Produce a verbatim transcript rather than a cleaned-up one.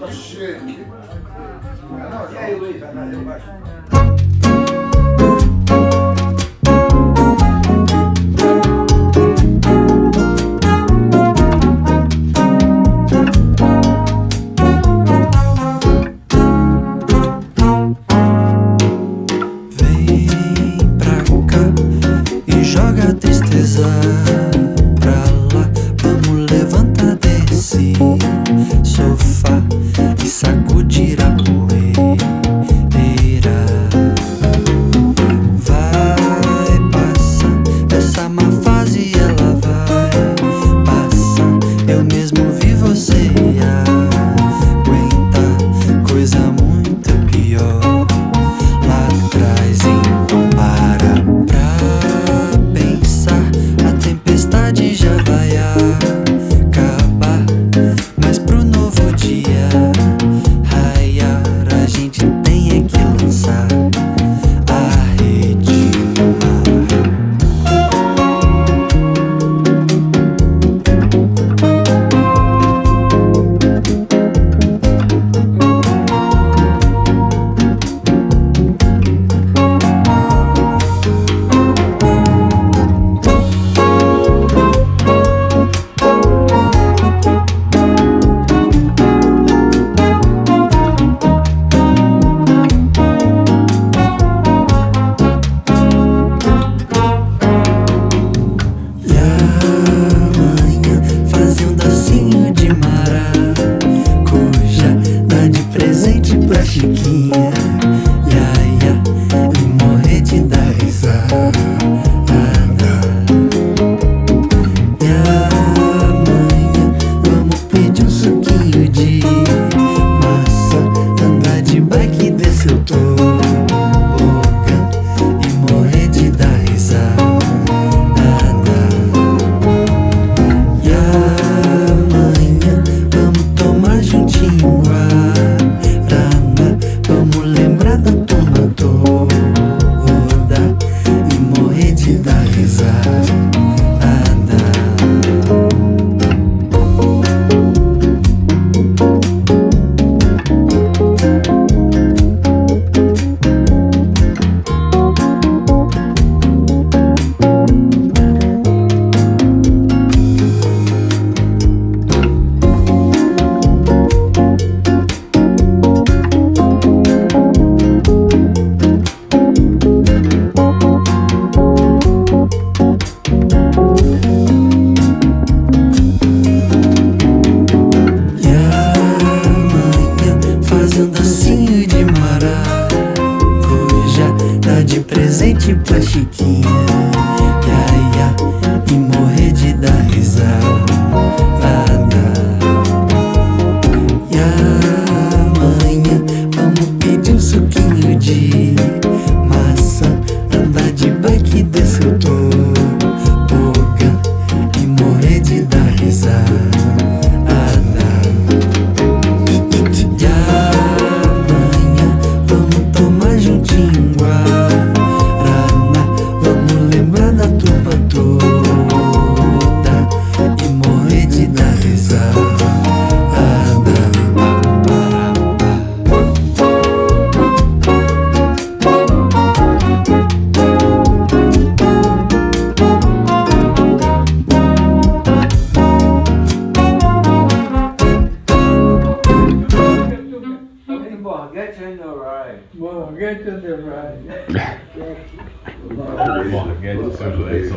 Tá cheio. E aí, Luiz, vai fazer embaixo? Chiquinha, Iaiá, e morrer de dar risada. E amanhã vamos pedir um suquinho de maçã, andar de bike e descer o tobogã e morrer de dar risada. E amanhã vamos tomar juntinho água. Presente pra Chiquinha, Iaiá, e morrer de dar risada. E amanhã vamos pedir um suquinho de maçã, andar de bike e descer o tobogã e morrer de dar risada. E amanhã vamos tomar juntinho água. Mortgage to the right. Mortgage to the right.